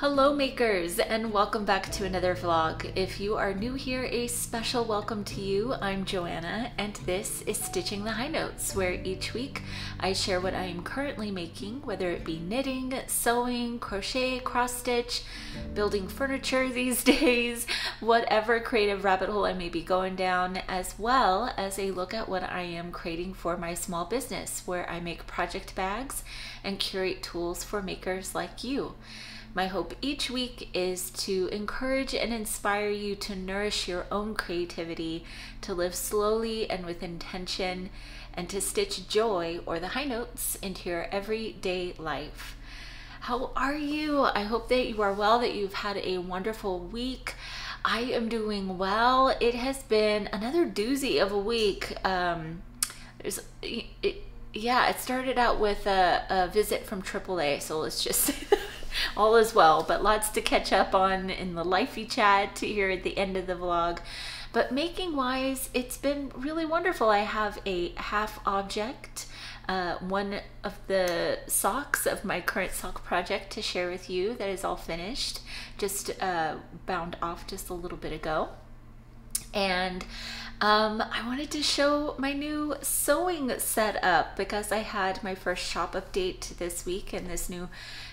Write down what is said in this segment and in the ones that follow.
Hello makers, and welcome back to another vlog. If you are new here, a special welcome to you. I'm Joanna, and this is Stitching the High Notes, where each week I share what I am currently making, whether it be knitting, sewing, crochet, cross stitch, building furniture these days, whatever creative rabbit hole I may be going down, as well as a look at what I am creating for my small business, where I make project bags and curate tools for makers like you. My hope each week is to encourage and inspire you to nourish your own creativity, to live slowly and with intention, and to stitch joy or the high notes into your everyday life. How are you? I hope that you are well, that you've had a wonderful week. I am doing well. It has been another doozy of a week. It started out with a visit from AAA, so let's just say that. All is well, but lots to catch up on in the lifey chat here at the end of the vlog. But making wise, it's been really wonderful. I have a half object, one of the socks of my current sock project to share with you that is all finished, just bound off just a little bit ago. And I wanted to show my new sewing setup because I had my first shop update this week in this new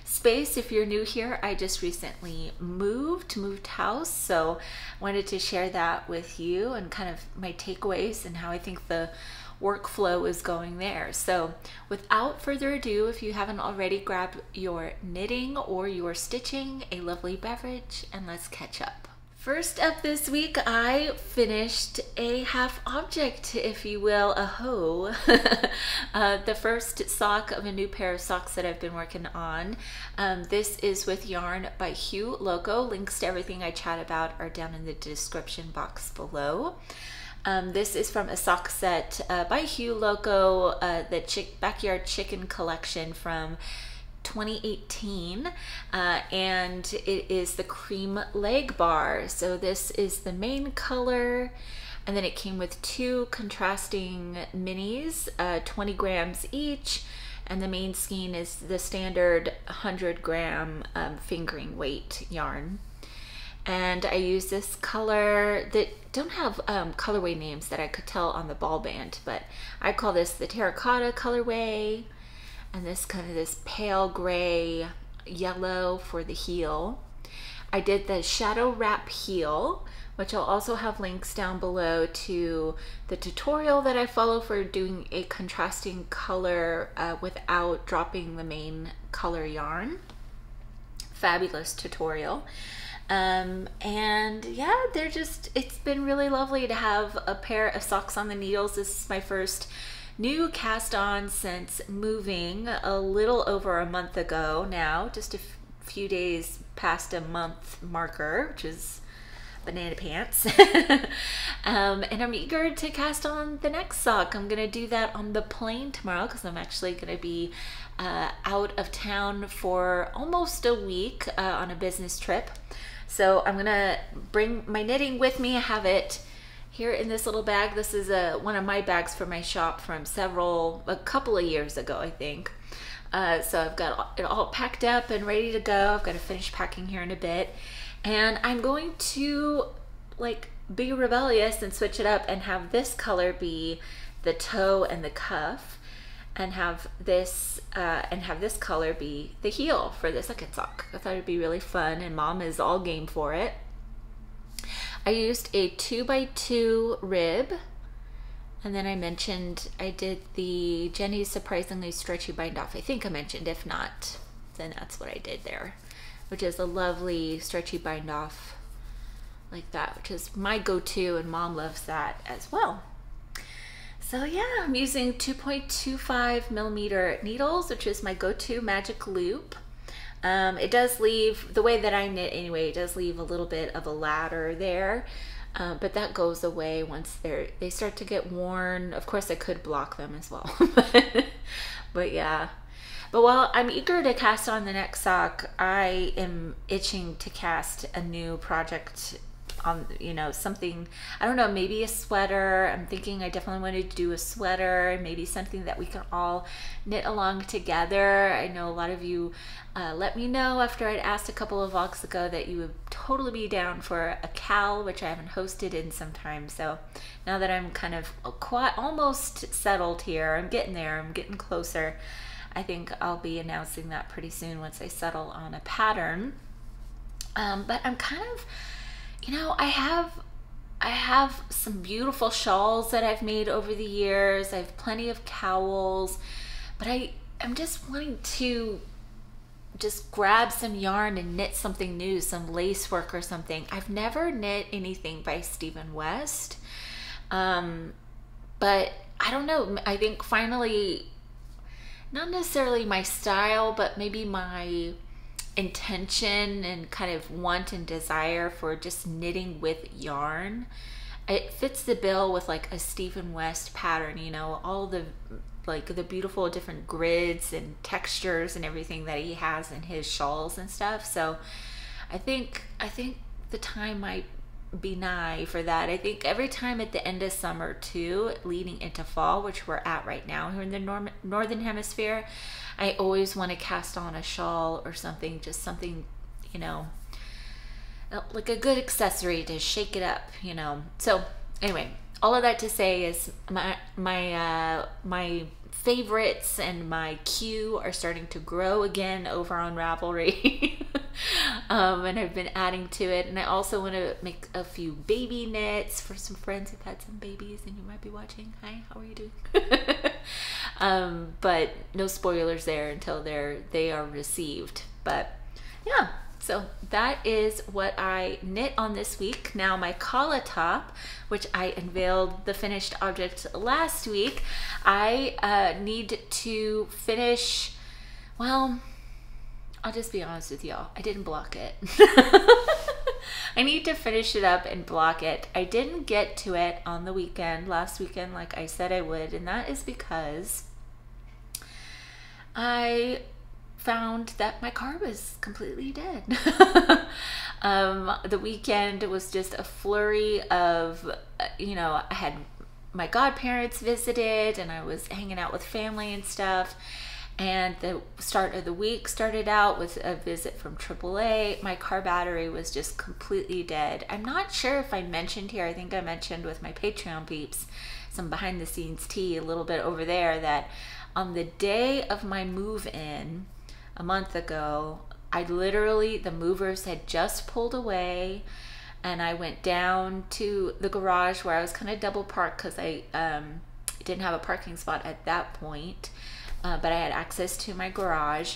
space. If you're new here, I just recently moved house, so I wanted to share that with you and kind of my takeaways and how I think the workflow is going there. So without further ado, if you haven't already, grab your knitting or your stitching, a lovely beverage, and let's catch up. First up this week, I finished a half object, if you will, a hoe. The first sock of a new pair of socks that I've been working on. This is with yarn by Hue Loco. Links to everything I chat about are down in the description box below. This is from a sock set by Hue Loco, the Backyard Chicken Collection from 2018, and it is the Cream Leg Bar. So this is the main color, and then it came with two contrasting minis, 20 grams each, and the main skein is the standard 100 gram fingering weight yarn. And I use this color that don't have colorway names that I could tell on the ball band, but I call this the Terracotta colorway. And this kind of this pale gray yellow for the heel. I did the shadow wrap heel, which I'll also have links down below to the tutorial that I follow for doing a contrasting color without dropping the main color yarn. Fabulous tutorial. And yeah, they're just, it's been really lovely to have a pair of socks on the needles. This is my first new cast on since moving a little over a month ago now, just a few days past a month marker, which is banana pants. And I'm eager to cast on the next sock. I'm gonna do that on the plane tomorrow because I'm actually gonna be out of town for almost a week on a business trip. So I'm gonna bring my knitting with me. I have it here in this little bag. This is one of my bags for my shop from a couple of years ago, I think. So I've got it all packed up and ready to go. I've got to finish packing here in a bit. And I'm going to like be rebellious and switch it up and have this color be the toe and the cuff, and have this color be the heel for the second sock. I thought it'd be really fun, and Mom is all game for it. I used a 2x2 rib, and then I mentioned I did the Jenny's Surprisingly Stretchy Bind Off. I think I mentioned, if not, then that's what I did there, which is a lovely stretchy bind off like that, which is my go-to, and Mom loves that as well. So yeah, I'm using 2.25 millimeter needles, which is my go-to magic loop. It does leave, the way that I knit anyway, it does leave a little bit of a ladder there, but that goes away once they start to get worn. Of course, I could block them as well, but yeah. But while I'm eager to cast on the next sock, I am itching to cast a new project on, you know, something, I don't know, maybe a sweater. I'm thinking I definitely want to do a sweater, and maybe something that we can all knit along together. I know a lot of you let me know after I'd asked a couple of vlogs ago that you would totally be down for a cowl, which I haven't hosted in some time. So now that I'm kind of quite almost settled here, I'm getting there, I'm getting closer. I think I'll be announcing that pretty soon once I settle on a pattern. But I'm kind of, you know, I have some beautiful shawls that I've made over the years. I have plenty of cowls, but I'm just wanting to just grab some yarn and knit something new, some lace work or something. I've never knit anything by Stephen West, but I don't know. I think finally, not necessarily my style, but maybe my intention and kind of want and desire for just knitting with yarn. It fits the bill with like a Stephen West pattern, you know, all the like the beautiful different grids and textures and everything that he has in his shawls and stuff. So I think the time might be nigh for that. I think every time at the end of summer too, leading into fall, which we're at right now here in the northern hemisphere, I always want to cast on a shawl or something, just something, you know, like a good accessory to shake it up, you know. So anyway, all of that to say is my favorites and my queue are starting to grow again over on Ravelry. And I've been adding to it, and I also want to make a few baby knits for some friends who've had some babies and you might be watching. Hi, how are you doing? But no spoilers there until they are received. But yeah, so that is what I knit on this week. Now my Kala top, which I unveiled the finished object last week, I need to finish. Well, I'll just be honest with y'all, I didn't block it. I need to finish it up and block it. I didn't get to it on the weekend, last weekend, like I said I would, and that is because I found that my car was completely dead. The weekend was just a flurry of, you know, I had my godparents visited and I was hanging out with family and stuff. And the start of the week started out with a visit from AAA. My car battery was just completely dead. I'm not sure if I mentioned here, I think I mentioned with my Patreon peeps, some behind the scenes tea a little bit over there, that on the day of my move in a month ago, I literally, the movers had just pulled away and I went down to the garage where I was kind of double parked because I didn't have a parking spot at that point. But I had access to my garage,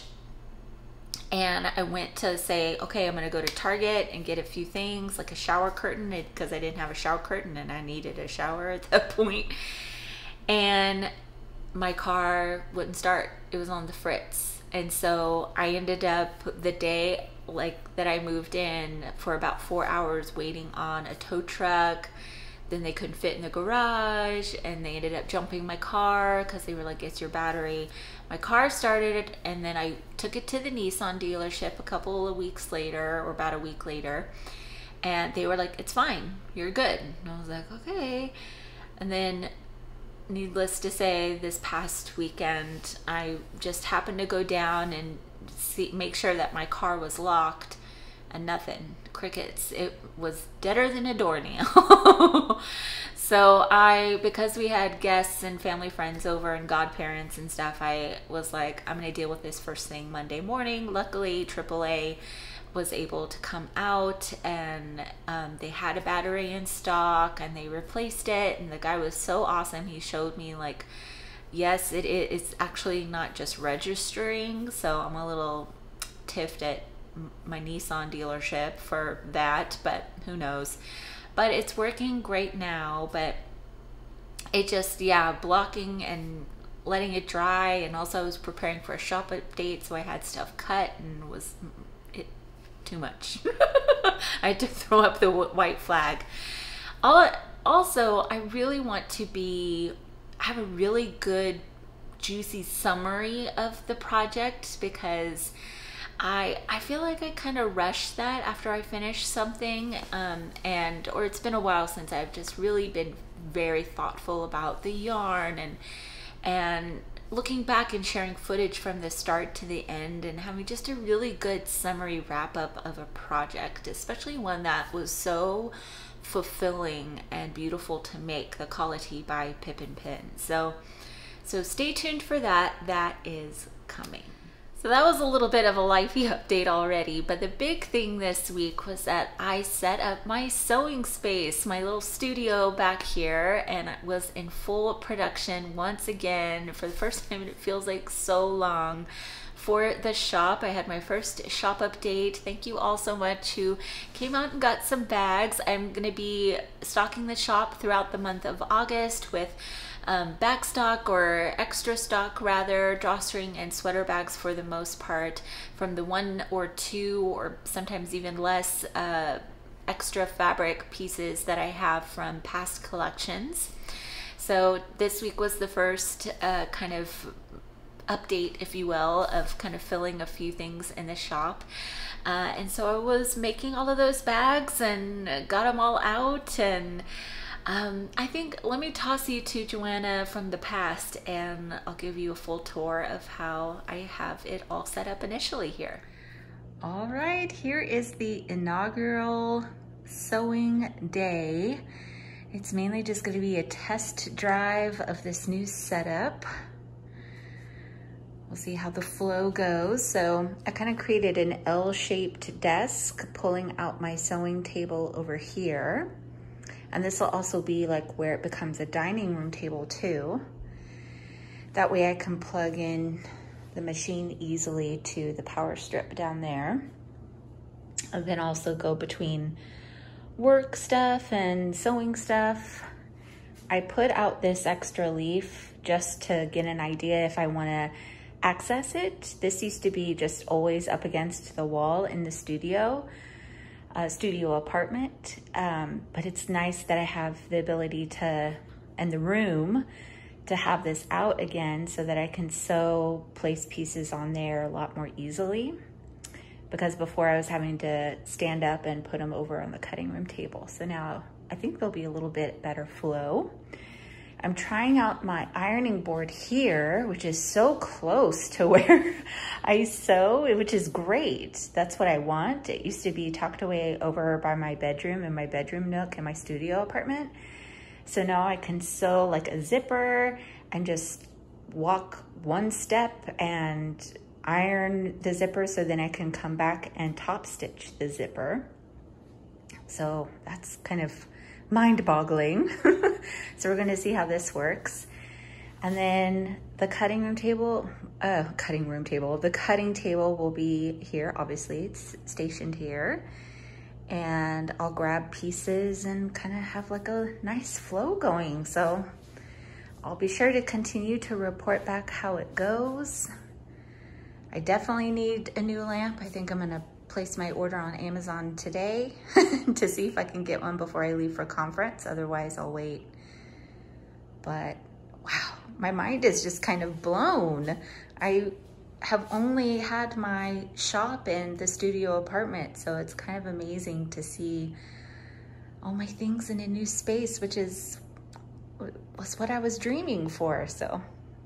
and I went to say, okay, I'm going to go to Target and get a few things like a shower curtain, because I didn't have a shower curtain and I needed a shower at that point. And my car wouldn't start. It was on the fritz. And so I ended up the day like that I moved in for about 4 hours waiting on a tow truck. Then they couldn't fit in the garage and they ended up jumping my car because they were like, it's your battery. My car started, and then I took it to the Nissan dealership a couple of weeks later, or about a week later, and they were like, it's fine, you're good. And I was like, okay. And then needless to say, this past weekend I just happened to go down and make sure that my car was locked, and nothing. Crickets. It was deader than a doornail. So because we had guests and family friends over and godparents and stuff, I was like, I'm gonna deal with this first thing Monday morning. Luckily, AAA was able to come out, and they had a battery in stock and they replaced it, and the guy was so awesome. He showed me like, yes, it's actually not just registering. So I'm a little tiffed at my Nissan dealership for that, but who knows, but it's working great now. But it just, yeah, blocking and letting it dry, and also I was preparing for a shop update, so I had stuff cut and was it too much. I had to throw up the white flag. Also, I really want to have a really good juicy summary of the project, because I feel like I kind of rush that after I finish something, or it's been a while since I've just really been very thoughtful about the yarn and looking back and sharing footage from the start to the end and having just a really good summary wrap up of a project, especially one that was so fulfilling and beautiful to make, the Kala Tee by Pip and Pin. So stay tuned for that. That is coming. So that was a little bit of a lifey update already, but the big thing this week was that I set up my sewing space, my little studio back here, and it was in full production once again for the first time. It feels like so long. For the shop, I had my first shop update. Thank you all so much who came out and got some bags. I'm gonna be stocking the shop throughout the month of August with back stock, or extra stock rather, drawstring and sweater bags for the most part, from the one or two or sometimes even less extra fabric pieces that I have from past collections. So this week was the first kind of update, if you will, of kind of filling a few things in the shop, and so I was making all of those bags and got them all out, and I think let me toss you to Joanna from the past and I'll give you a full tour of how I have it all set up initially here. All right, here is the inaugural sewing day. It's mainly just going to be a test drive of this new setup. We'll see how the flow goes. So I kind of created an L-shaped desk, pulling out my sewing table over here. And this will also be like where it becomes a dining room table too. That way I can plug in the machine easily to the power strip down there. I can also go between work stuff and sewing stuff. I put out this extra leaf just to get an idea if I wanna access it. This used to be just always up against the wall in the studio, apartment, but it's nice that I have the ability to, and the room to have this out again so that I can sew, place pieces on there a lot more easily, because before I was having to stand up and put them over on the cutting room table. So now I think there'll be a little bit better flow. I'm trying out my ironing board here, which is so close to where I sew, which is great. That's what I want. It used to be tucked away over by my bedroom, in my bedroom nook in my studio apartment. So now I can sew like a zipper and just walk one step and iron the zipper, so then I can come back and top stitch the zipper. So that's kind of mind-boggling. So we're gonna see how this works. And then the cutting table will be here. Obviously it's stationed here, and I'll grab pieces and kind of have like a nice flow going. So I'll be sure to continue to report back how it goes. I definitely need a new lamp. I think I'm gonna place my order on Amazon today to see if I can get one before I leave for conference. Otherwise I'll wait. But wow, my mind is just kind of blown. I have only had my shop in the studio apartment, so it's kind of amazing to see all my things in a new space, which was what I was dreaming for. So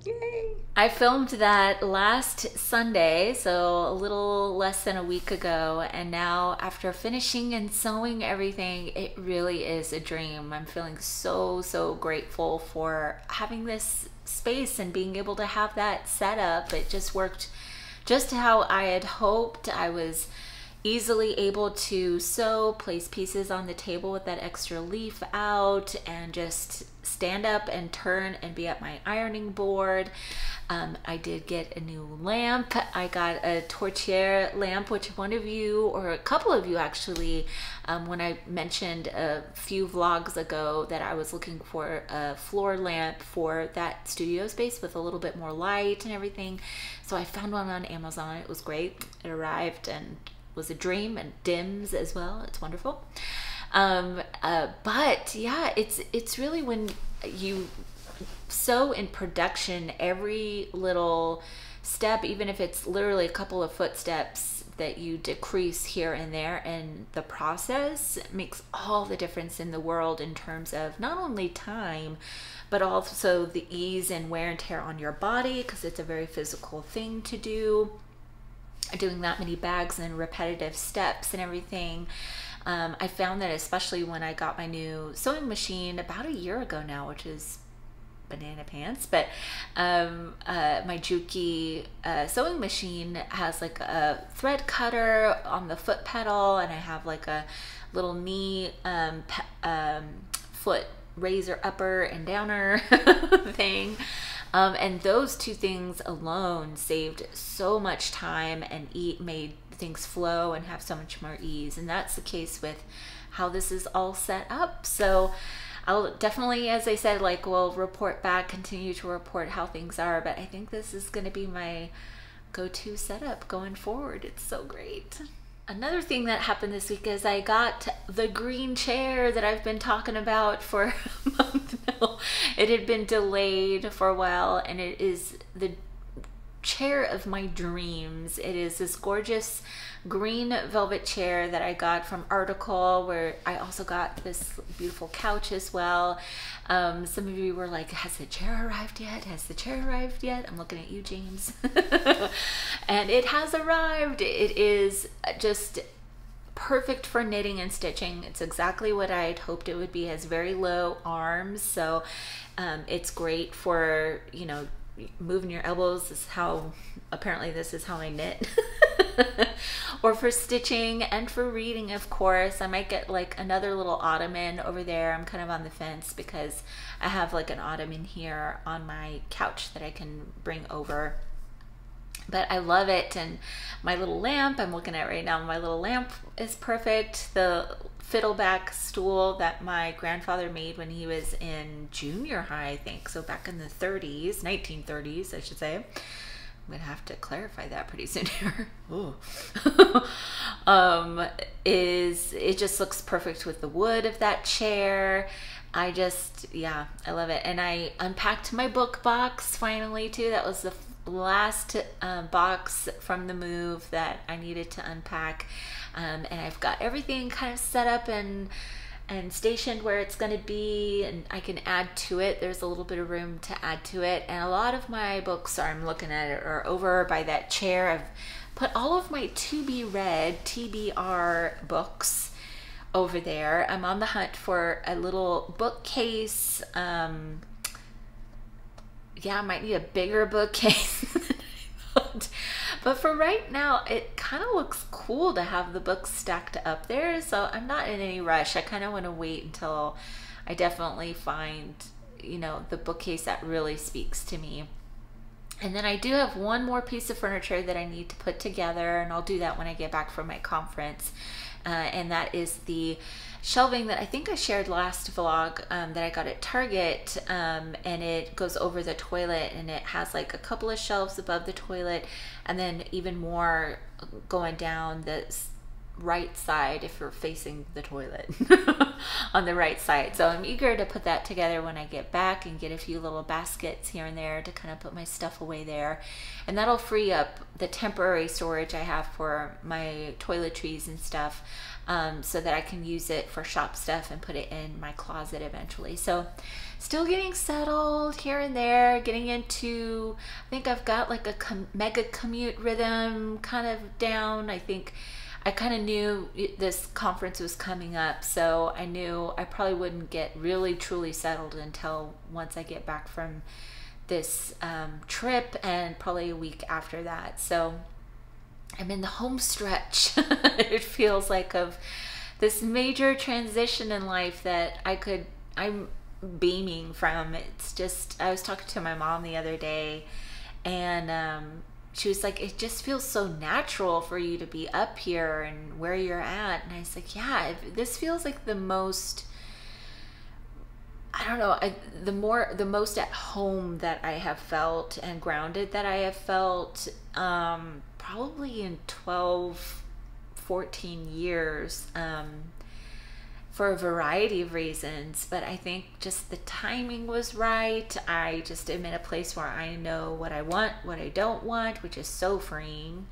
yay! I filmed that last Sunday, so a little less than a week ago, and now after finishing and sewing everything, it really is a dream. I'm feeling so grateful for having this space and being able to have that set up. It just worked just how I had hoped. I was easily able to sew, place pieces on the table with that extra leaf out, and just stand up and turn and be at my ironing board. I did get a new lamp. I got a torchiere lamp, which one of you, or a couple of you actually, when I mentioned a few vlogs ago that I was looking for a floor lamp for that studio space with a little bit more light and everything. So I found one on Amazon. It was great. It arrived and was a dream, and dims as well. It's wonderful. But yeah, it's really, when you sew in production, every little step, even if it's literally a couple of footsteps, that you decrease here and there in the process makes all the difference in the world in terms of not only time, but also the ease and wear and tear on your body, because it's a very physical thing to do. Doing that many bags and repetitive steps and everything. I found that especially when I got my new sewing machine about a year ago now, which is banana pants, but my Juki sewing machine has like a thread cutter on the foot pedal, and I have like a little knee foot razor upper and downer thing. And those two things alone saved so much time and made things flow and have so much more ease. And that's the case with how this is all set up. So I'll definitely, as I said, like, we'll report back, continue to report how things are, but I think this is going to be my go-to setup going forward. It's so great. Another thing that happened this week is I got the green chair that I've been talking about for a month now. It had been delayed for a while, and it is the chair of my dreams. It is this gorgeous green velvet chair that I got from Article, where I also got this beautiful couch as well. Some of you were like, has the chair arrived yet? Has the chair arrived yet? I'm looking at you, James. And it has arrived. It is just perfect for knitting and stitching. It's exactly what I had hoped it would be. It has very low arms, so it's great for, you know, moving your elbows. Is how, apparently this is how I knit. Or for stitching and for reading, of course. I might get like another little ottoman over there. I'm kind of on the fence because I have like an ottoman here on my couch that I can bring over. But I love it, and my little lamp I'm looking at right now, my little lamp is perfect. The fiddleback stool that my grandfather made when he was in junior high, I think, so back in the 30s, 1930s, I should say. I'm gonna have to clarify that pretty soon here. It just looks perfect with the wood of that chair. I just, yeah, I love it. And I unpacked my book box finally too. That was the last box from the move that I needed to unpack, and I've got everything kind of set up and stationed where it's going to be, and I can add to it. There's a little bit of room to add to it, and a lot of my books I'm looking at it are over by that chair. I've put all of my to be read TBR books over there. I'm on the hunt for a little bookcase. Yeah, I might need a bigger bookcase than I thought. But for right now, it kind of looks cool to have the books stacked up there, so I'm not in any rush. I kind of want to wait until I definitely find, you know, the bookcase that really speaks to me. And then I do have one more piece of furniture that I need to put together, and I'll do that when I get back from my conference. And that is the shelving that I think I shared last vlog that I got at Target, and it goes over the toilet, and it has like a couple of shelves above the toilet, and then even more going down the right side if you're facing the toilet on the right side. So I'm eager to put that together when I get back and get a few little baskets here and there to kind of put my stuff away there, and that'll free up the temporary storage I have for my toiletries and stuff, so that I can use it for shop stuff and put it in my closet eventually. So still getting settled here and there, getting into, I think I've got like a mega commute rhythm kind of down. I think I kind of knew this conference was coming up, so I knew I probably wouldn't get really truly settled until once I get back from this trip, and probably a week after that. So I'm in the home stretch, it feels like, of this major transition in life that I'm beaming from. It's just, I was talking to my mom the other day, and she was like, it just feels so natural for you to be up here and where you're at. And I was like, yeah, this feels like the most, I don't know, the most at home that I have felt and grounded that I have felt, probably in 12, 14 years, for a variety of reasons. But I think just the timing was right. I just am in a place where I know what I want, what I don't want, which is so freeing.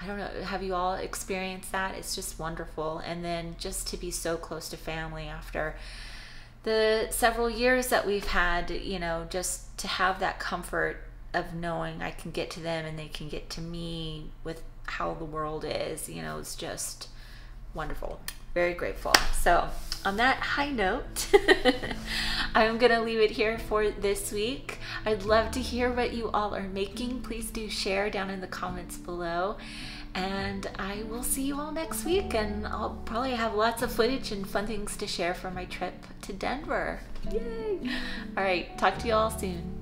I don't know, have you all experienced that? It's just wonderful. And then just to be so close to family after the several years that we've had, you know, just to have that comfort of knowing I can get to them and they can get to me with how the world is, you know, it's just wonderful. Very grateful. So on that high note, I'm gonna leave it here for this week. I'd love to hear what you all are making. Please do share down in the comments below, and I will see you all next week, and I'll probably have lots of footage and fun things to share from my trip to Denver. Yay! All right, talk to you all soon.